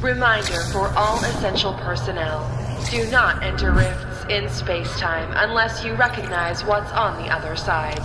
Reminder for all essential personnel. Do not enter rifts in space-time unless you recognize what's on the other side.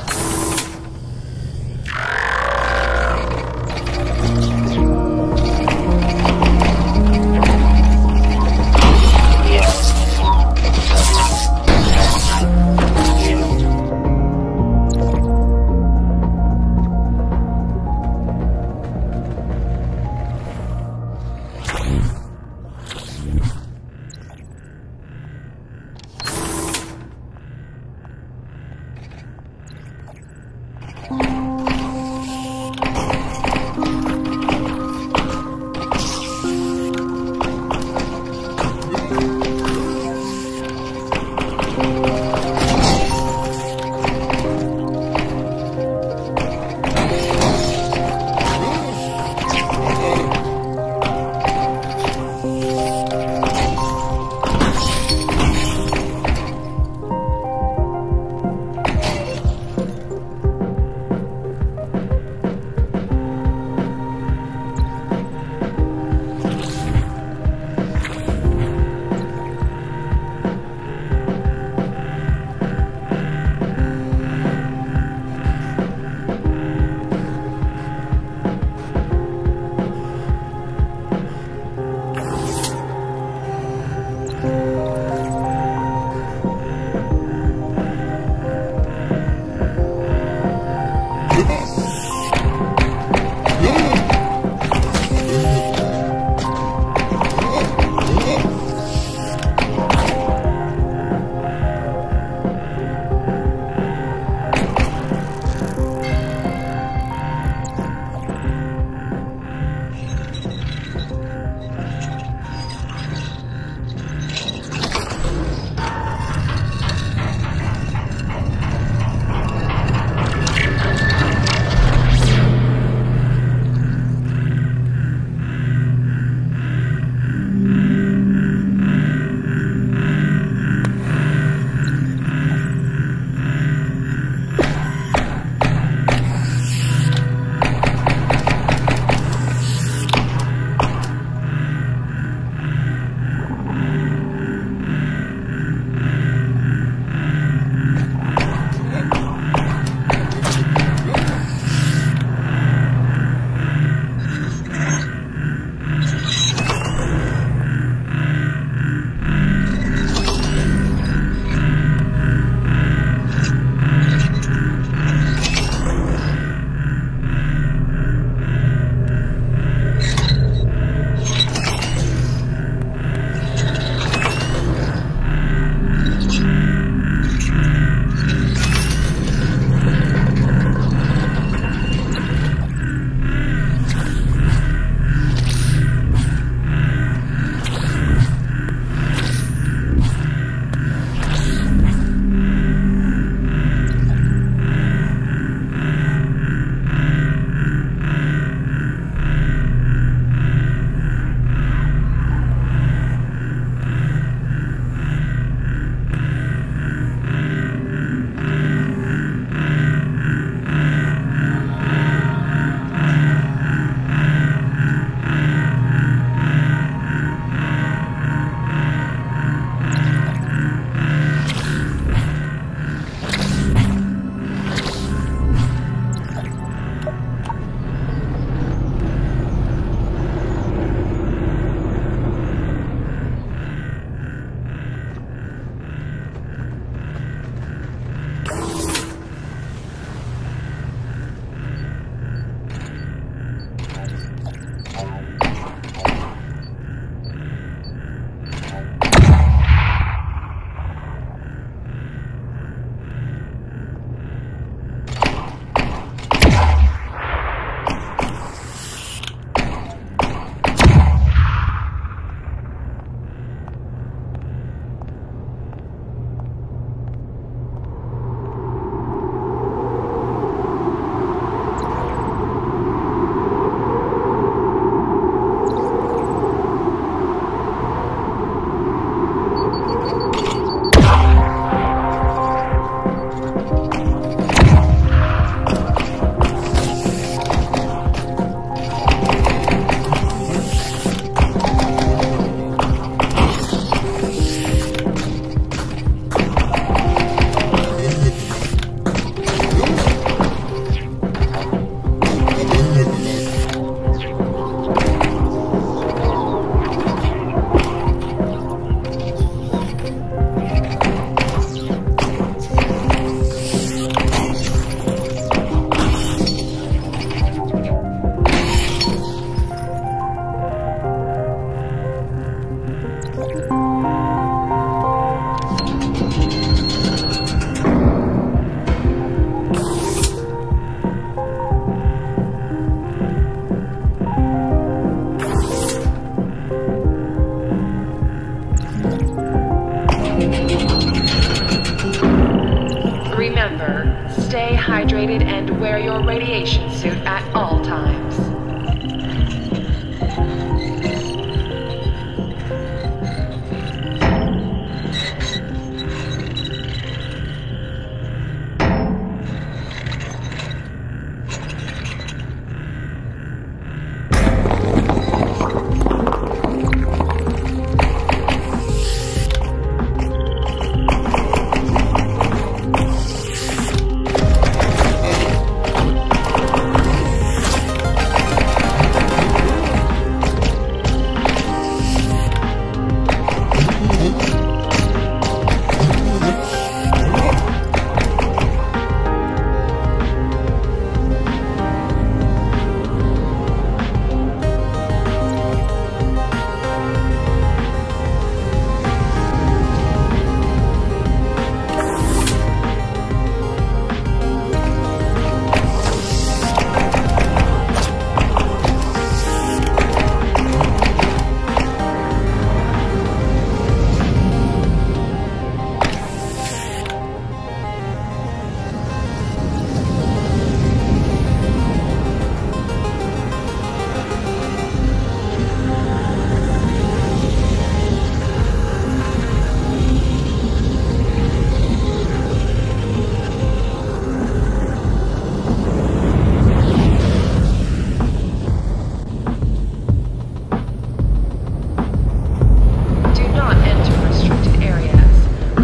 hydrated and wear your radiation suit at all times.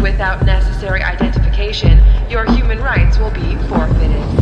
Without necessary identification, your human rights will be forfeited.